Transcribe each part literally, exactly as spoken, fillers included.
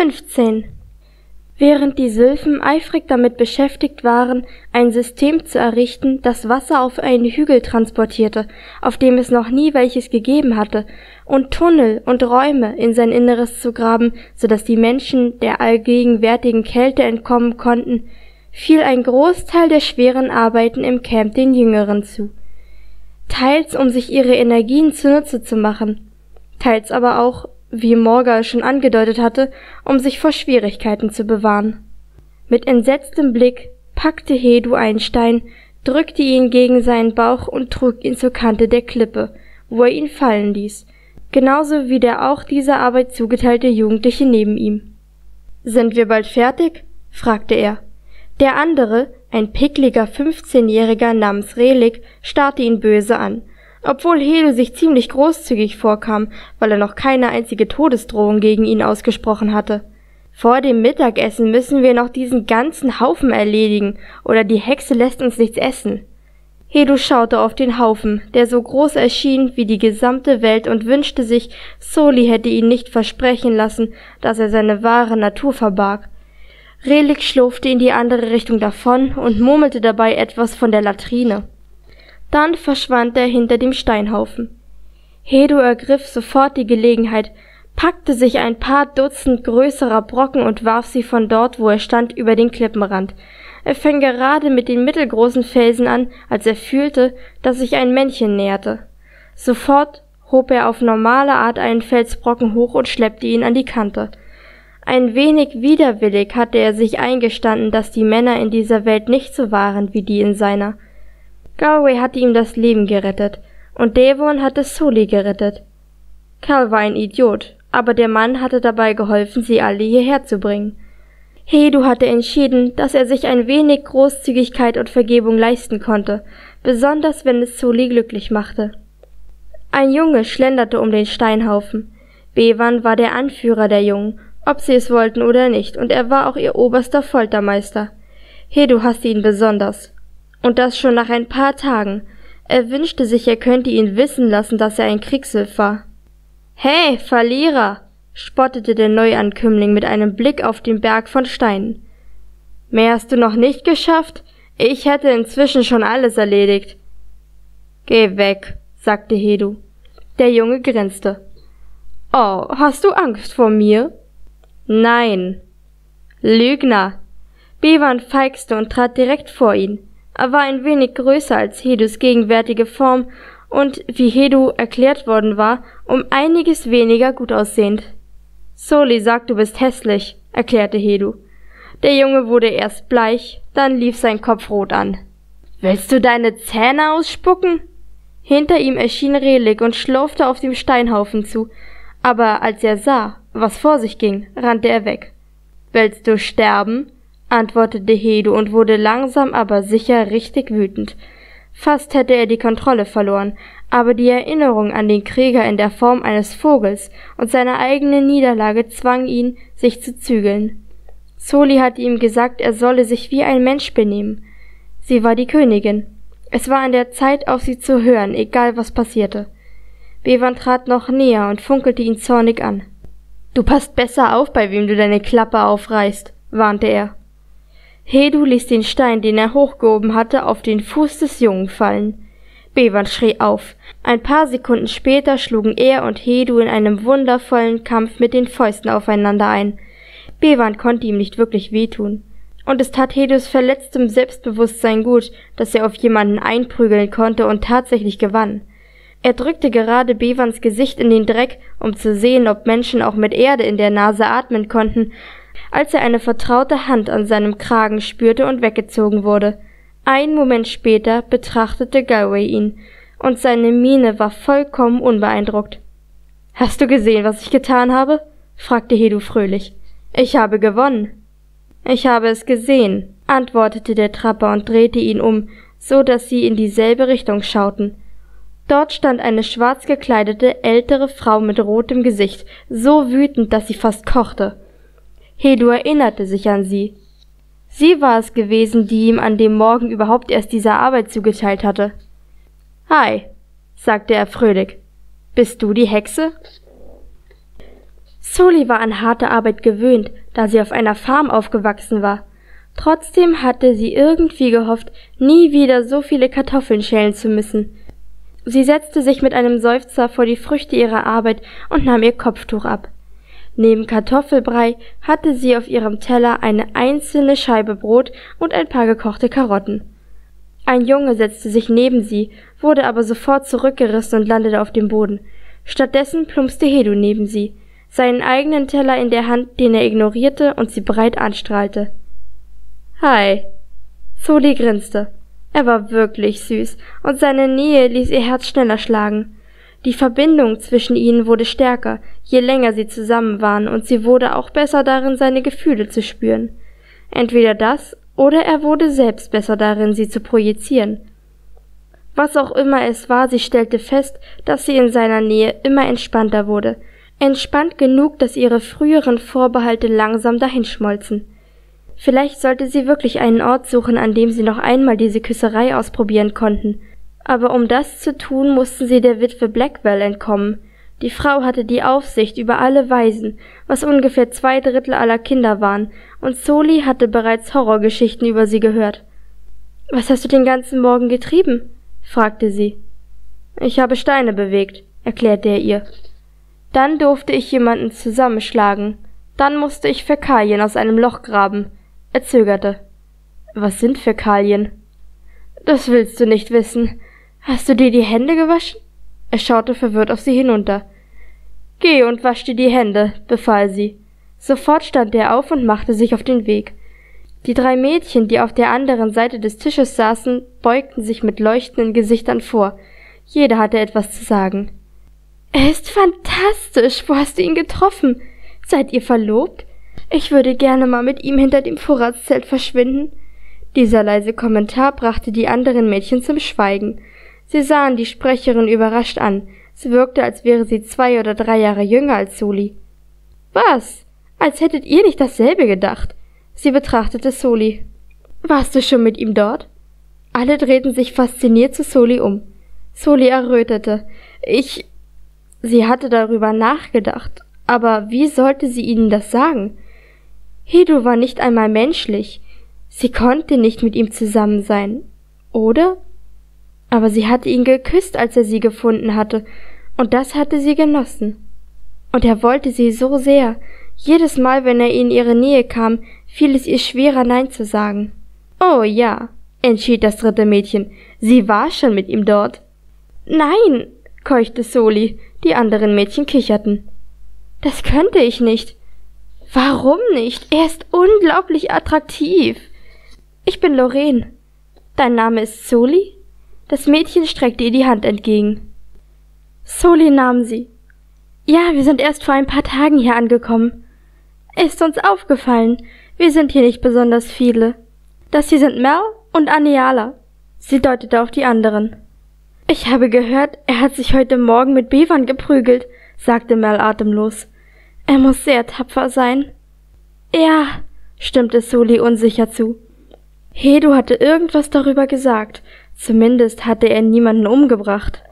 fünfzehn. Während die Sülfen eifrig damit beschäftigt waren, ein System zu errichten, das Wasser auf einen Hügel transportierte, auf dem es noch nie welches gegeben hatte, und Tunnel und Räume in sein Inneres zu graben, so dass die Menschen der allgegenwärtigen Kälte entkommen konnten, fiel ein Großteil der schweren Arbeiten im Camp den Jüngeren zu. Teils, um sich ihre Energien zunutze zu machen, teils aber auch, wie Morga schon angedeutet hatte, um sich vor Schwierigkeiten zu bewahren. Mit entsetztem Blick packte Hedu einen Stein, drückte ihn gegen seinen Bauch und trug ihn zur Kante der Klippe, wo er ihn fallen ließ, genauso wie der auch dieser Arbeit zugeteilte Jugendliche neben ihm. »Sind wir bald fertig?« fragte er. Der andere, ein pickliger fünfzehnjähriger namens Relik, starrte ihn böse an. Obwohl Hedu sich ziemlich großzügig vorkam, weil er noch keine einzige Todesdrohung gegen ihn ausgesprochen hatte. »Vor dem Mittagessen müssen wir noch diesen ganzen Haufen erledigen, oder die Hexe lässt uns nichts essen.« Hedu schaute auf den Haufen, der so groß erschien wie die gesamte Welt, und wünschte sich, Soli hätte ihn nicht versprechen lassen, dass er seine wahre Natur verbarg. Relik schlurfte in die andere Richtung davon und murmelte dabei etwas von der Latrine. Dann verschwand er hinter dem Steinhaufen. Hedu ergriff sofort die Gelegenheit, packte sich ein paar Dutzend größerer Brocken und warf sie von dort, wo er stand, über den Klippenrand. Er fing gerade mit den mittelgroßen Felsen an, als er fühlte, dass sich ein Männchen näherte. Sofort hob er auf normale Art einen Felsbrocken hoch und schleppte ihn an die Kante. Ein wenig widerwillig hatte er sich eingestanden, dass die Männer in dieser Welt nicht so waren wie die in seiner. Gawai hatte ihm das Leben gerettet, und Devon hatte Sully gerettet. Karl war ein Idiot, aber der Mann hatte dabei geholfen, sie alle hierher zu bringen. Hedu hatte entschieden, dass er sich ein wenig Großzügigkeit und Vergebung leisten konnte, besonders wenn es Sully glücklich machte. Ein Junge schlenderte um den Steinhaufen. Bevan war der Anführer der Jungen, ob sie es wollten oder nicht, und er war auch ihr oberster Foltermeister. Hedu hasste ihn besonders. Und das schon nach ein paar Tagen. Er wünschte sich, er könnte ihn wissen lassen, dass er ein Kriegshilf war. »Hey, Verlierer«, spottete der Neuankömmling mit einem Blick auf den Berg von Steinen. »Mehr hast du noch nicht geschafft? Ich hätte inzwischen schon alles erledigt.« »Geh weg«, sagte Hedu. Der Junge grinste. »Oh, hast du Angst vor mir?« »Nein.« »Lügner!« Bevan feixte und trat direkt vor ihn. Er war ein wenig größer als Hedus gegenwärtige Form und, wie Hedu erklärt worden war, um einiges weniger gut aussehend. »Soli sagt, du bist hässlich«, erklärte Hedu. Der Junge wurde erst bleich, dann lief sein Kopf rot an. »Willst du deine Zähne ausspucken?« Hinter ihm erschien Relik und schlurfte auf dem Steinhaufen zu, aber als er sah, was vor sich ging, rannte er weg. »Willst du sterben?« antwortete Hedu und wurde langsam aber sicher richtig wütend. Fast hätte er die Kontrolle verloren, aber die Erinnerung an den Krieger in der Form eines Vogels und seine eigene Niederlage zwang ihn, sich zu zügeln. Soli hatte ihm gesagt, er solle sich wie ein Mensch benehmen. Sie war die Königin. Es war an der Zeit, auf sie zu hören, egal was passierte. Bevan trat noch näher und funkelte ihn zornig an. »Du passt besser auf, bei wem du deine Klappe aufreißt«, warnte er. Hedu ließ den Stein, den er hochgehoben hatte, auf den Fuß des Jungen fallen. Bevan schrie auf. Ein paar Sekunden später schlugen er und Hedu in einem wundervollen Kampf mit den Fäusten aufeinander ein. Bevan konnte ihm nicht wirklich wehtun. Und es tat Hedus verletztem Selbstbewusstsein gut, dass er auf jemanden einprügeln konnte und tatsächlich gewann. Er drückte gerade Bevans Gesicht in den Dreck, um zu sehen, ob Menschen auch mit Erde in der Nase atmen konnten, als er eine vertraute Hand an seinem Kragen spürte und weggezogen wurde. Einen Moment später betrachtete Galway ihn, und seine Miene war vollkommen unbeeindruckt. »Hast du gesehen, was ich getan habe?« fragte Hedu fröhlich. »Ich habe gewonnen.« »Ich habe es gesehen«, antwortete der Trapper und drehte ihn um, so dass sie in dieselbe Richtung schauten. Dort stand eine schwarz gekleidete, ältere Frau mit rotem Gesicht, so wütend, dass sie fast kochte. Hedu erinnerte sich an sie. Sie war es gewesen, die ihm an dem Morgen überhaupt erst diese Arbeit zugeteilt hatte. »Hi«, sagte er fröhlich. »Bist du die Hexe?« Soli war an harte Arbeit gewöhnt, da sie auf einer Farm aufgewachsen war. Trotzdem hatte sie irgendwie gehofft, nie wieder so viele Kartoffeln schälen zu müssen. Sie setzte sich mit einem Seufzer vor die Früchte ihrer Arbeit und nahm ihr Kopftuch ab. Neben Kartoffelbrei hatte sie auf ihrem Teller eine einzelne Scheibe Brot und ein paar gekochte Karotten. Ein Junge setzte sich neben sie, wurde aber sofort zurückgerissen und landete auf dem Boden. Stattdessen plumpste Hedu neben sie, seinen eigenen Teller in der Hand, den er ignorierte und sie breit anstrahlte. »Hi«, Soli grinste. Er war wirklich süß und seine Nähe ließ ihr Herz schneller schlagen. Die Verbindung zwischen ihnen wurde stärker, je länger sie zusammen waren, und sie wurde auch besser darin, seine Gefühle zu spüren. Entweder das, oder er wurde selbst besser darin, sie zu projizieren. Was auch immer es war, sie stellte fest, dass sie in seiner Nähe immer entspannter wurde, entspannt genug, dass ihre früheren Vorbehalte langsam dahinschmolzen. Vielleicht sollte sie wirklich einen Ort suchen, an dem sie noch einmal diese Küsserei ausprobieren konnten. Aber um das zu tun, mussten sie der Witwe Blackwell entkommen. Die Frau hatte die Aufsicht über alle Waisen, was ungefähr zwei Drittel aller Kinder waren, und Soli hatte bereits Horrorgeschichten über sie gehört. »Was hast du den ganzen Morgen getrieben?« fragte sie. »Ich habe Steine bewegt«, erklärte er ihr. »Dann durfte ich jemanden zusammenschlagen. Dann musste ich Fäkalien aus einem Loch graben.« Er zögerte. »Was sind Fäkalien?« »Das willst du nicht wissen. Hast du dir die Hände gewaschen?« Er schaute verwirrt auf sie hinunter. »Geh und wasch dir die Hände«, befahl sie. Sofort stand er auf und machte sich auf den Weg. Die drei Mädchen, die auf der anderen Seite des Tisches saßen, beugten sich mit leuchtenden Gesichtern vor. Jeder hatte etwas zu sagen. »Er ist fantastisch! Wo hast du ihn getroffen? Seid ihr verlobt? Ich würde gerne mal mit ihm hinter dem Vorratszelt verschwinden.« Dieser leise Kommentar brachte die anderen Mädchen zum Schweigen. Sie sahen die Sprecherin überrascht an. Sie wirkte, als wäre sie zwei oder drei Jahre jünger als Soli. »Was? Als hättet ihr nicht dasselbe gedacht?« Sie betrachtete Soli. »Warst du schon mit ihm dort?« Alle drehten sich fasziniert zu Soli um. Soli errötete. »Ich...« Sie hatte darüber nachgedacht, aber wie sollte sie ihnen das sagen? Hedu war nicht einmal menschlich. Sie konnte nicht mit ihm zusammen sein, oder? Aber sie hatte ihn geküsst, als er sie gefunden hatte, und das hatte sie genossen. Und er wollte sie so sehr. Jedes Mal, wenn er in ihre Nähe kam, fiel es ihr schwerer, Nein zu sagen. »Oh ja«, entschied das dritte Mädchen, »sie war schon mit ihm dort.« »Nein«, keuchte Soli, die anderen Mädchen kicherten. »Das könnte ich nicht.« »Warum nicht? Er ist unglaublich attraktiv.« »Ich bin Loreen.« »Dein Name ist Soli?« Das Mädchen streckte ihr die Hand entgegen. Soli nahm sie. »Ja, wir sind erst vor ein paar Tagen hier angekommen.« »Ist uns aufgefallen. Wir sind hier nicht besonders viele. Das hier sind Mel und Aniala.« Sie deutete auf die anderen. »Ich habe gehört, er hat sich heute Morgen mit Bevan geprügelt«, sagte Mel atemlos. »Er muss sehr tapfer sein.« »Ja«, stimmte Soli unsicher zu. Hedu hatte irgendwas darüber gesagt. Zumindest hatte er niemanden umgebracht.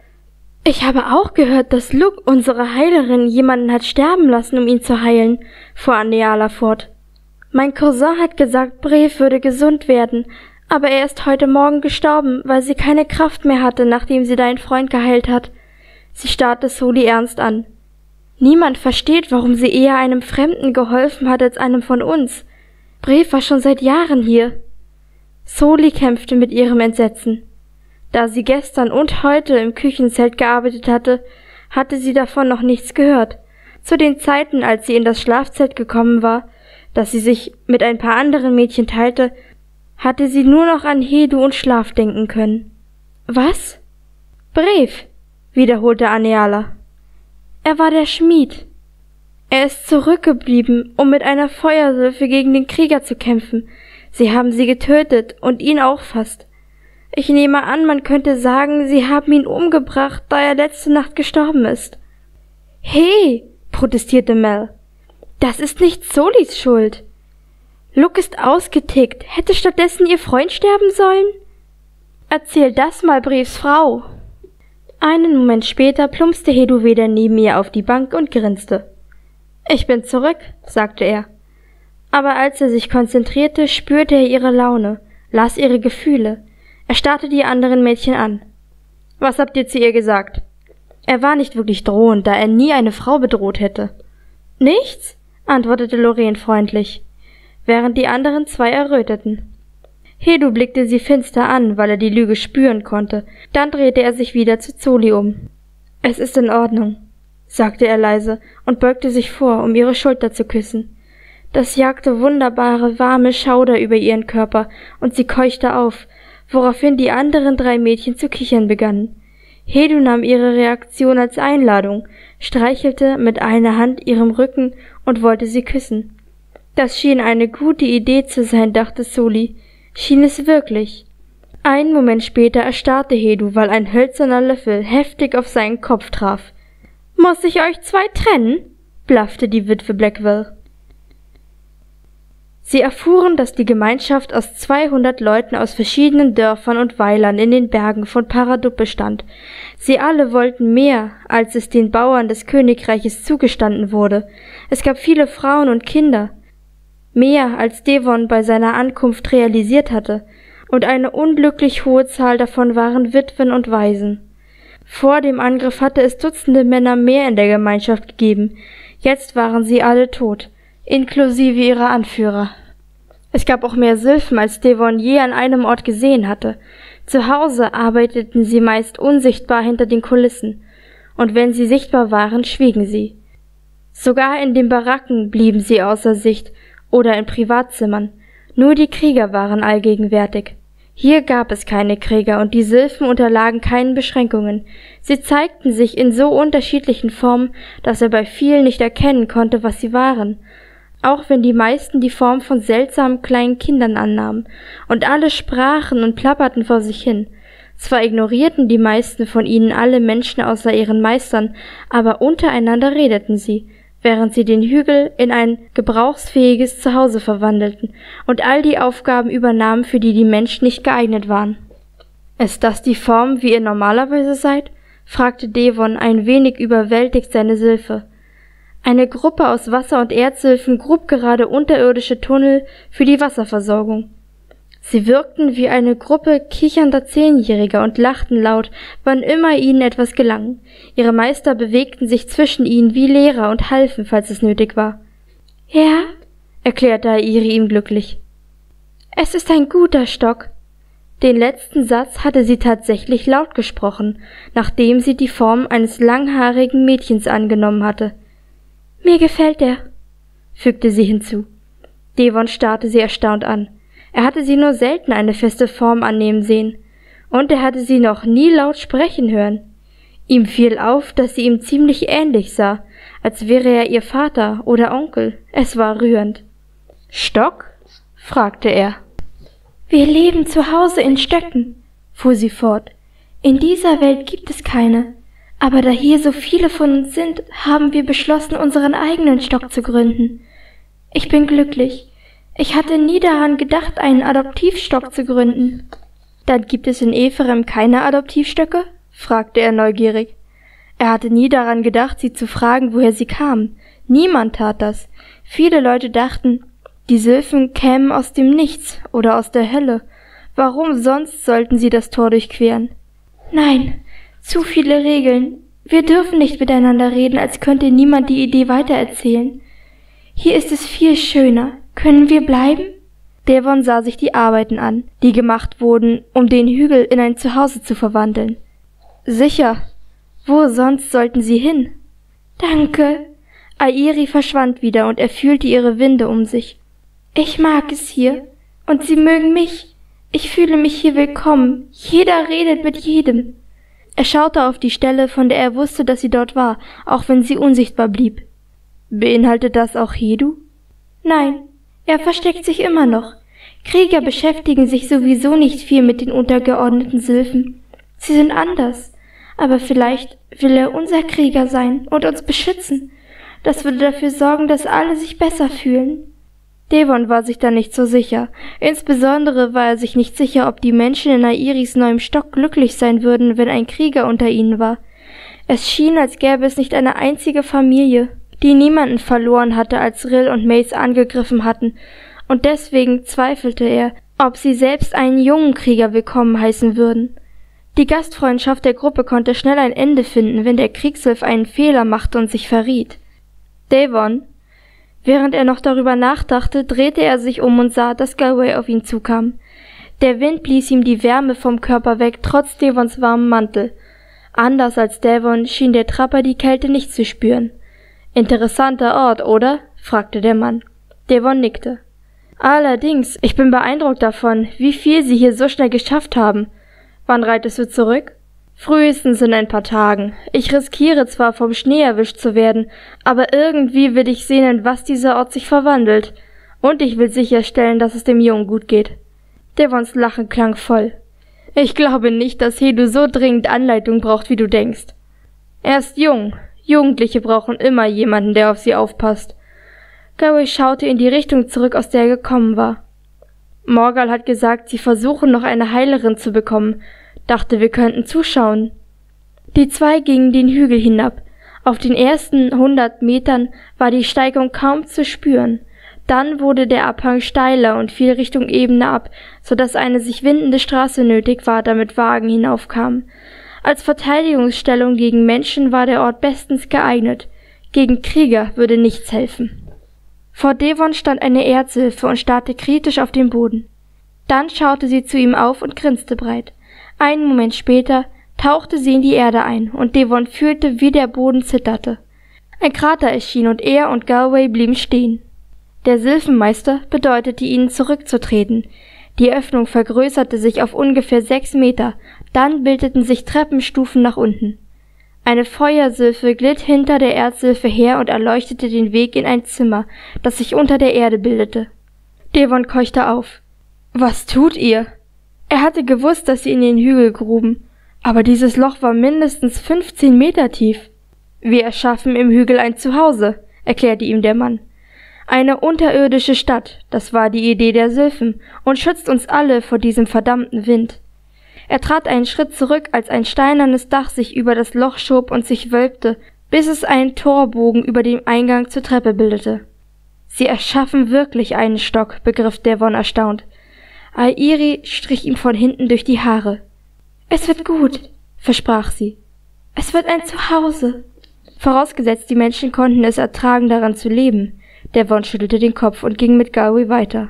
»Ich habe auch gehört, dass Luk, unsere Heilerin, jemanden hat sterben lassen, um ihn zu heilen«, fuhr Aniala fort. »Mein Cousin hat gesagt, Brev würde gesund werden, aber er ist heute Morgen gestorben, weil sie keine Kraft mehr hatte, nachdem sie deinen Freund geheilt hat.« Sie starrte Soli ernst an. »Niemand versteht, warum sie eher einem Fremden geholfen hat als einem von uns. Brev war schon seit Jahren hier.« Soli kämpfte mit ihrem Entsetzen. Da sie gestern und heute im Küchenzelt gearbeitet hatte, hatte sie davon noch nichts gehört. Zu den Zeiten, als sie in das Schlafzelt gekommen war, das sie sich mit ein paar anderen Mädchen teilte, hatte sie nur noch an Hedu und Schlaf denken können. »Was?« »Brev«, wiederholte Aniala. »Er war der Schmied. Er ist zurückgeblieben, um mit einer Feuerwürfe gegen den Krieger zu kämpfen. Sie haben sie getötet und ihn auch fast. Ich nehme an, man könnte sagen, sie haben ihn umgebracht, da er letzte Nacht gestorben ist.« »Hey«, protestierte Mel, »das ist nicht Solis Schuld. Luk ist ausgetickt, hätte stattdessen ihr Freund sterben sollen? Erzähl das mal Brevs Frau.« Einen Moment später plumpste Hedu wieder neben ihr auf die Bank und grinste. »Ich bin zurück«, sagte er. Aber als er sich konzentrierte, spürte er ihre Laune, las ihre Gefühle. Er starrte die anderen Mädchen an. »Was habt ihr zu ihr gesagt?« Er war nicht wirklich drohend, da er nie eine Frau bedroht hätte. »Nichts«, antwortete Loreen freundlich, während die anderen zwei erröteten. Hedu blickte sie finster an, weil er die Lüge spüren konnte. Dann drehte er sich wieder zu Soli um. »Es ist in Ordnung«, sagte er leise und beugte sich vor, um ihre Schulter zu küssen. Das jagte wunderbare, warme Schauder über ihren Körper, und sie keuchte auf, woraufhin die anderen drei Mädchen zu kichern begannen. Hedu nahm ihre Reaktion als Einladung, streichelte mit einer Hand ihrem Rücken und wollte sie küssen. Das schien eine gute Idee zu sein, dachte Soli. Schien es wirklich. Einen Moment später erstarrte Hedu, weil ein hölzerner Löffel heftig auf seinen Kopf traf. »Muss ich euch zwei trennen?« blaffte die Witwe Blackwell. Sie erfuhren, dass die Gemeinschaft aus zweihundert Leuten aus verschiedenen Dörfern und Weilern in den Bergen von Paradup bestand. Sie alle wollten mehr, als es den Bauern des Königreiches zugestanden wurde. Es gab viele Frauen und Kinder. Mehr, als Devon bei seiner Ankunft realisiert hatte, und eine unglücklich hohe Zahl davon waren Witwen und Waisen. Vor dem Angriff hatte es Dutzende Männer mehr in der Gemeinschaft gegeben. Jetzt waren sie alle tot, inklusive ihrer Anführer. Es gab auch mehr Sülfen, als Devon je an einem Ort gesehen hatte. Zu Hause arbeiteten sie meist unsichtbar hinter den Kulissen, und wenn sie sichtbar waren, schwiegen sie. Sogar in den Baracken blieben sie außer Sicht oder in Privatzimmern. Nur die Krieger waren allgegenwärtig. Hier gab es keine Krieger, und die Sylphen unterlagen keinen Beschränkungen. Sie zeigten sich in so unterschiedlichen Formen, dass er bei vielen nicht erkennen konnte, was sie waren, auch wenn die meisten die Form von seltsamen kleinen Kindern annahmen, und alle sprachen und plapperten vor sich hin. Zwar ignorierten die meisten von ihnen alle Menschen außer ihren Meistern, aber untereinander redeten sie, während sie den Hügel in ein gebrauchsfähiges Zuhause verwandelten und all die Aufgaben übernahmen, für die die Menschen nicht geeignet waren. »Ist das die Form, wie ihr normalerweise seid?« fragte Devon, ein wenig überwältigt, seine Sylphe. Eine Gruppe aus Wasser- und Erdsylphen grub gerade unterirdische Tunnel für die Wasserversorgung. Sie wirkten wie eine Gruppe kichernder Zehnjähriger und lachten laut, wann immer ihnen etwas gelang. Ihre Meister bewegten sich zwischen ihnen wie Lehrer und halfen, falls es nötig war. »Ja«, erklärte Airi ihm glücklich. »Es ist ein guter Stock.« Den letzten Satz hatte sie tatsächlich laut gesprochen, nachdem sie die Form eines langhaarigen Mädchens angenommen hatte. »Mir gefällt er«, fügte sie hinzu. Devon starrte sie erstaunt an. Er hatte sie nur selten eine feste Form annehmen sehen, und er hatte sie noch nie laut sprechen hören. Ihm fiel auf, dass sie ihm ziemlich ähnlich sah, als wäre er ihr Vater oder Onkel. Es war rührend. »Stock?« fragte er. »Wir leben zu Hause in Stöcken«, fuhr sie fort. »In dieser Welt gibt es keine, aber da hier so viele von uns sind, haben wir beschlossen, unseren eigenen Stock zu gründen. Ich bin glücklich. Ich hatte nie daran gedacht, einen Adoptivstock zu gründen.« »Dann gibt es in Ephraim keine Adoptivstöcke?« fragte er neugierig. Er hatte nie daran gedacht, sie zu fragen, woher sie kamen. Niemand tat das. Viele Leute dachten, die Sylphen kämen aus dem Nichts oder aus der Hölle. Warum sonst sollten sie das Tor durchqueren? »Nein, zu viele Regeln. Wir dürfen nicht miteinander reden, als könnte niemand die Idee weitererzählen. Hier ist es viel schöner. Können wir bleiben?« Devon sah sich die Arbeiten an, die gemacht wurden, um den Hügel in ein Zuhause zu verwandeln. »Sicher. Wo sonst sollten sie hin?« »Danke.« Airi verschwand wieder, und er fühlte ihre Winde um sich. »Ich mag es hier, und sie mögen mich. Ich fühle mich hier willkommen. Jeder redet mit jedem.« Er schaute auf die Stelle, von der er wusste, dass sie dort war, auch wenn sie unsichtbar blieb. »Beinhaltet das auch Hedu?« »Nein. Er versteckt sich immer noch. Krieger beschäftigen sich sowieso nicht viel mit den untergeordneten Sylphen. Sie sind anders, aber vielleicht will er unser Krieger sein und uns beschützen. Das würde dafür sorgen, dass alle sich besser fühlen.« Devon war sich da nicht so sicher. Insbesondere war er sich nicht sicher, ob die Menschen in Airis neuem Stock glücklich sein würden, wenn ein Krieger unter ihnen war. Es schien, als gäbe es nicht eine einzige Familie. die niemanden verloren hatte, als Rill und Mace angegriffen hatten, und deswegen zweifelte er, ob sie selbst einen jungen Krieger willkommen heißen würden. Die Gastfreundschaft der Gruppe konnte schnell ein Ende finden, wenn der Kriegshilf einen Fehler machte und sich verriet. Devon. Während er noch darüber nachdachte, drehte er sich um und sah, dass Gawai auf ihn zukam. Der Wind blies ihm die Wärme vom Körper weg, trotz Devons warmem Mantel. Anders als Devon schien der Trapper die Kälte nicht zu spüren. »Interessanter Ort, oder?« fragte der Mann. Devon nickte. »Allerdings, ich bin beeindruckt davon, wie viel Sie hier so schnell geschafft haben. Wann reitest du zurück?« »Frühestens in ein paar Tagen. Ich riskiere zwar, vom Schnee erwischt zu werden, aber irgendwie will ich sehen, in was dieser Ort sich verwandelt. Und ich will sicherstellen, dass es dem Jungen gut geht.« Devons Lachen klang voll. »Ich glaube nicht, dass Hedu so dringend Anleitung braucht, wie du denkst. Er ist jung. Jugendliche brauchen immer jemanden, der auf sie aufpasst.« Gawai schaute in die Richtung zurück, aus der er gekommen war. »Morgal hat gesagt, sie versuchen, noch eine Heilerin zu bekommen. Dachte, wir könnten zuschauen.« Die zwei gingen den Hügel hinab. Auf den ersten hundert Metern war die Steigung kaum zu spüren. Dann wurde der Abhang steiler und fiel Richtung Ebene ab, so dass eine sich windende Straße nötig war, damit Wagen hinaufkamen. Als Verteidigungsstellung gegen Menschen war der Ort bestens geeignet. Gegen Krieger würde nichts helfen. Vor Devon stand eine Erzhilfe und starrte kritisch auf den Boden. Dann schaute sie zu ihm auf und grinste breit. Einen Moment später tauchte sie in die Erde ein, und Devon fühlte, wie der Boden zitterte. Ein Krater erschien, und er und Galway blieben stehen. Der Sülfenmeister bedeutete ihnen, zurückzutreten. Die Öffnung vergrößerte sich auf ungefähr sechs Meter, dann bildeten sich Treppenstufen nach unten. Eine Feuersülfe glitt hinter der Erdsülfe her und erleuchtete den Weg in ein Zimmer, das sich unter der Erde bildete. Devon keuchte auf. »Was tut ihr?« Er hatte gewusst, dass sie in den Hügel gruben, aber dieses Loch war mindestens fünfzehn Meter tief. »Wir erschaffen im Hügel ein Zuhause«, erklärte ihm der Mann. »Eine unterirdische Stadt, das war die Idee der Sülfen, und schützt uns alle vor diesem verdammten Wind.« Er trat einen Schritt zurück, als ein steinernes Dach sich über das Loch schob und sich wölbte, bis es einen Torbogen über dem Eingang zur Treppe bildete. »Sie erschaffen wirklich einen Stock«, begriff Devon erstaunt. Airi strich ihm von hinten durch die Haare. »Es wird gut«, versprach sie. »Es wird ein Zuhause.« Vorausgesetzt, die Menschen konnten es ertragen, daran zu leben. Devon schüttelte den Kopf und ging mit Gawai weiter.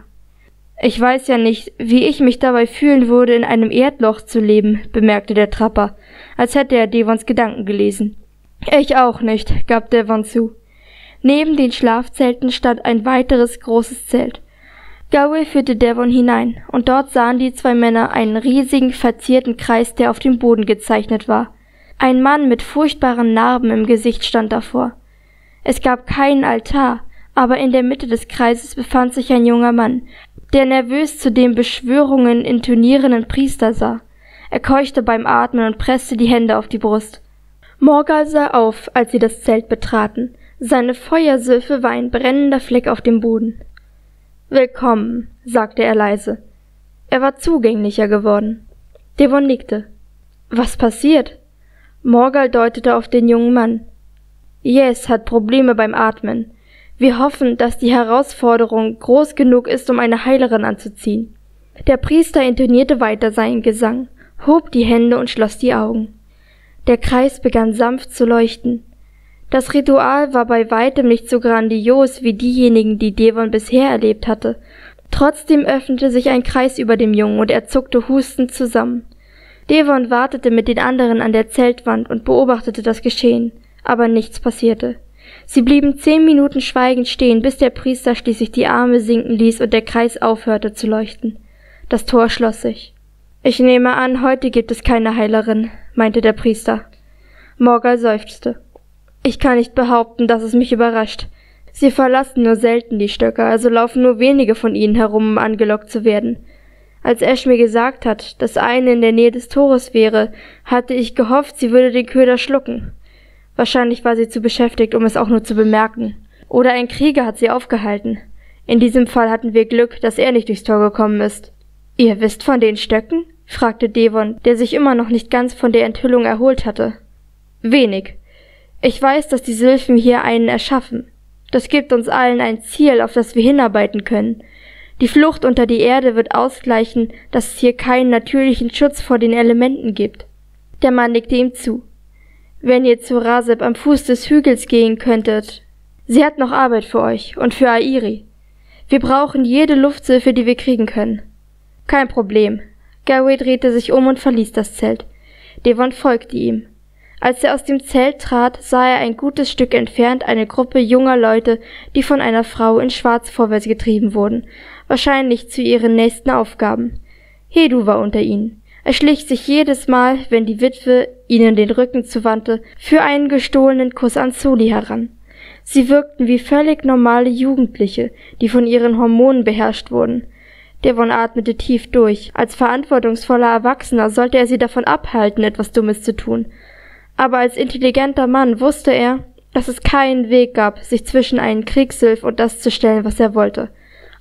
»Ich weiß ja nicht, wie ich mich dabei fühlen würde, in einem Erdloch zu leben«, bemerkte der Trapper, als hätte er Devons Gedanken gelesen. »Ich auch nicht«, gab Devon zu. Neben den Schlafzelten stand ein weiteres großes Zelt. Gawai führte Devon hinein, und dort sahen die zwei Männer einen riesigen, verzierten Kreis, der auf dem Boden gezeichnet war. Ein Mann mit furchtbaren Narben im Gesicht stand davor. Es gab keinen Altar, aber in der Mitte des Kreises befand sich ein junger Mann, der nervös zu den Beschwörungen intonierenden Priester sah. Er keuchte beim Atmen und presste die Hände auf die Brust. Morgal sah auf, als sie das Zelt betraten. Seine Feuersülfe war ein brennender Fleck auf dem Boden. »Willkommen«, sagte er leise. Er war zugänglicher geworden. Devon nickte. »Was passiert?« Morgal deutete auf den jungen Mann. »Jes hat Probleme beim Atmen. Wir hoffen, dass die Herausforderung groß genug ist, um eine Heilerin anzuziehen.« Der Priester intonierte weiter seinen Gesang, hob die Hände und schloss die Augen. Der Kreis begann sanft zu leuchten. Das Ritual war bei weitem nicht so grandios wie diejenigen, die Devon bisher erlebt hatte. Trotzdem öffnete sich ein Kreis über dem Jungen, und er zuckte hustend zusammen. Devon wartete mit den anderen an der Zeltwand und beobachtete das Geschehen, aber nichts passierte. Sie blieben zehn Minuten schweigend stehen, bis der Priester schließlich die Arme sinken ließ und der Kreis aufhörte zu leuchten. Das Tor schloss sich. »Ich nehme an, heute gibt es keine Heilerin«, meinte der Priester. Morgal seufzte. »Ich kann nicht behaupten, dass es mich überrascht. Sie verlassen nur selten die Stöcke, also laufen nur wenige von ihnen herum, um angelockt zu werden. Als Ash mir gesagt hat, dass eine in der Nähe des Tores wäre, hatte ich gehofft, sie würde den Köder schlucken. Wahrscheinlich war sie zu beschäftigt, um es auch nur zu bemerken. Oder ein Krieger hat sie aufgehalten. In diesem Fall hatten wir Glück, dass er nicht durchs Tor gekommen ist.« »Ihr wisst von den Stöcken?« fragte Devon, der sich immer noch nicht ganz von der Enthüllung erholt hatte. »Wenig. Ich weiß, dass die Sülfen hier einen erschaffen. Das gibt uns allen ein Ziel, auf das wir hinarbeiten können. Die Flucht unter die Erde wird ausgleichen, dass es hier keinen natürlichen Schutz vor den Elementen gibt.« Der Mann nickte ihm zu. »Wenn ihr zu Raseb am Fuß des Hügels gehen könntet. Sie hat noch Arbeit für euch und für Airi. Wir brauchen jede Lufthilfe, die wir kriegen können.« »Kein Problem.« Gawai drehte sich um und verließ das Zelt. Devon folgte ihm. Als er aus dem Zelt trat, sah er ein gutes Stück entfernt eine Gruppe junger Leute, die von einer Frau in Schwarz vorwärts getrieben wurden, wahrscheinlich zu ihren nächsten Aufgaben. Hedu war unter ihnen. Er schlich sich jedes Mal, wenn die Witwe ihnen den Rücken zuwandte, für einen gestohlenen Kuss an Soli heran. Sie wirkten wie völlig normale Jugendliche, die von ihren Hormonen beherrscht wurden. Devon atmete tief durch. Als verantwortungsvoller Erwachsener sollte er sie davon abhalten, etwas Dummes zu tun. Aber als intelligenter Mann wusste er, dass es keinen Weg gab, sich zwischen einen Kriegshilf und das zu stellen, was er wollte.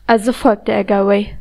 Also folgte er Gawai.